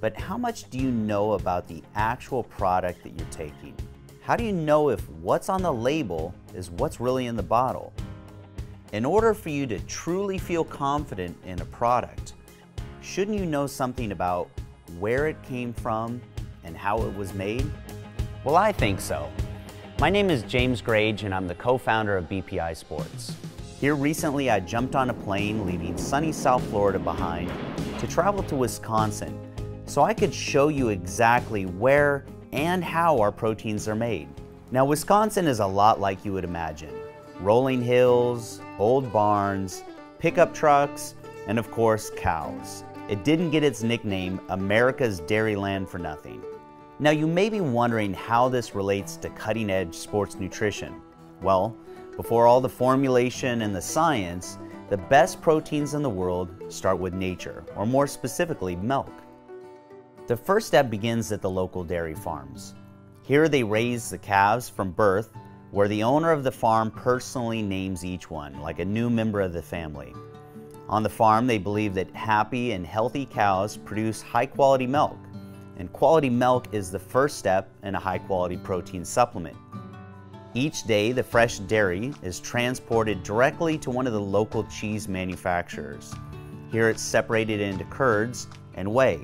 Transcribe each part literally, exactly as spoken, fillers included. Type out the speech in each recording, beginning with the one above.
but how much do you know about the actual product that you're taking? How do you know if what's on the label is what's really in the bottle? In order for you to truly feel confident in a product, shouldn't you know something about where it came from and how it was made? Well, I think so. My name is James Grage and I'm the co-founder of B P I Sports. Here recently I jumped on a plane leaving sunny South Florida behind to travel to Wisconsin so I could show you exactly where and how our proteins are made. Now, Wisconsin is a lot like you would imagine. Rolling hills, old barns, pickup trucks, and of course cows. It didn't get its nickname America's Dairyland for nothing. Now, you may be wondering how this relates to cutting-edge sports nutrition. Well, before all the formulation and the science, the best proteins in the world start with nature, or more specifically, milk. The first step begins at the local dairy farms. Here they raise the calves from birth, where the owner of the farm personally names each one, like a new member of the family. On the farm, they believe that happy and healthy cows produce high-quality milk, and quality milk is the first step in a high-quality protein supplement. Each day, the fresh dairy is transported directly to one of the local cheese manufacturers. Here, it's separated into curds and whey.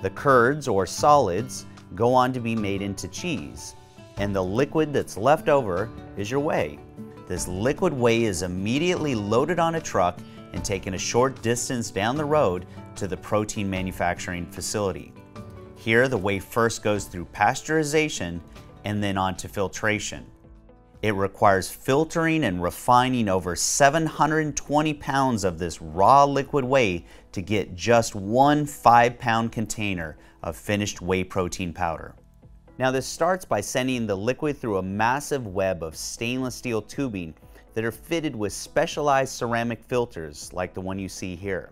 The curds, or solids, go on to be made into cheese, and the liquid that's left over is your whey. This liquid whey is immediately loaded on a truck and taken a short distance down the road to the protein manufacturing facility. Here, the whey first goes through pasteurization and then on to filtration. It requires filtering and refining over seven hundred twenty pounds of this raw liquid whey to get just one five-pound container of finished whey protein powder. Now, this starts by sending the liquid through a massive web of stainless steel tubing that are fitted with specialized ceramic filters like the one you see here.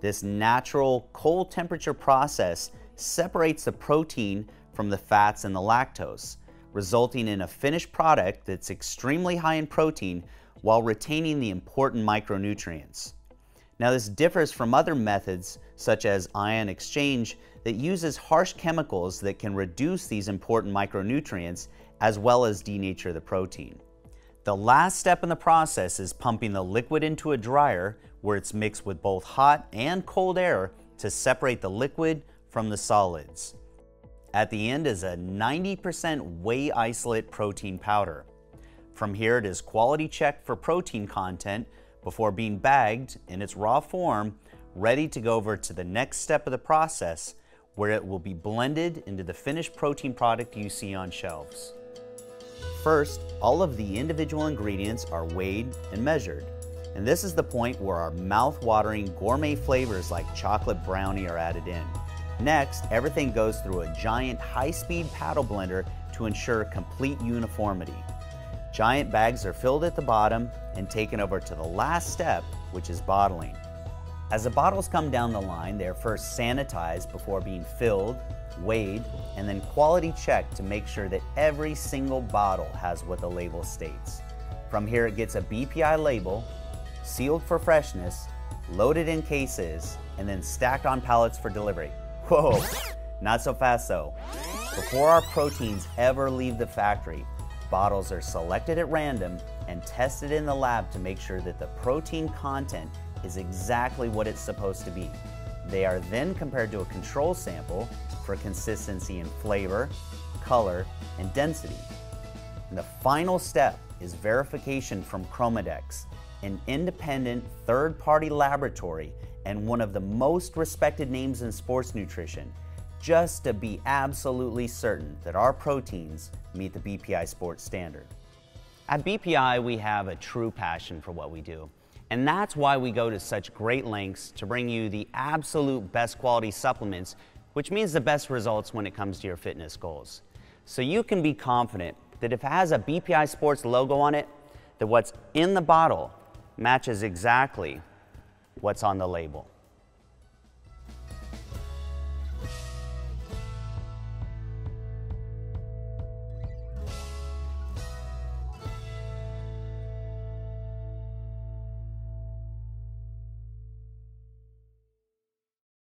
This natural cold temperature process separates the protein from the fats and the lactose, resulting in a finished product that's extremely high in protein while retaining the important micronutrients. Now, this differs from other methods such as ion exchange that uses harsh chemicals that can reduce these important micronutrients as well as denature the protein. The last step in the process is pumping the liquid into a dryer where it's mixed with both hot and cold air to separate the liquid from the solids. At the end is a ninety percent whey isolate protein powder. From here, it is quality checked for protein content before being bagged in its raw form, ready to go over to the next step of the process, where it will be blended into the finished protein product you see on shelves. First, all of the individual ingredients are weighed and measured. And this is the point where our mouth-watering gourmet flavors like chocolate brownie are added in. Next, everything goes through a giant high-speed paddle blender to ensure complete uniformity. Giant bags are filled at the bottom and taken over to the last step, which is bottling. As the bottles come down the line, they are first sanitized before being filled, weighed, and then quality checked to make sure that every single bottle has what the label states. From here, it gets a B P I label, sealed for freshness, loaded in cases, and then stacked on pallets for delivery. Whoa, not so fast though. Before our proteins ever leave the factory, bottles are selected at random and tested in the lab to make sure that the protein content is exactly what it's supposed to be. They are then compared to a control sample for consistency in flavor, color, and density. And the final step is verification from ChromaDex, an independent third-party laboratory and one of the most respected names in sports nutrition, just to be absolutely certain that our proteins meet the B P I Sports standard. At B P I, we have a true passion for what we do. And that's why we go to such great lengths to bring you the absolute best quality supplements, which means the best results when it comes to your fitness goals. So you can be confident that if it has a B P I Sports logo on it, that what's in the bottle matches exactly what's on the label.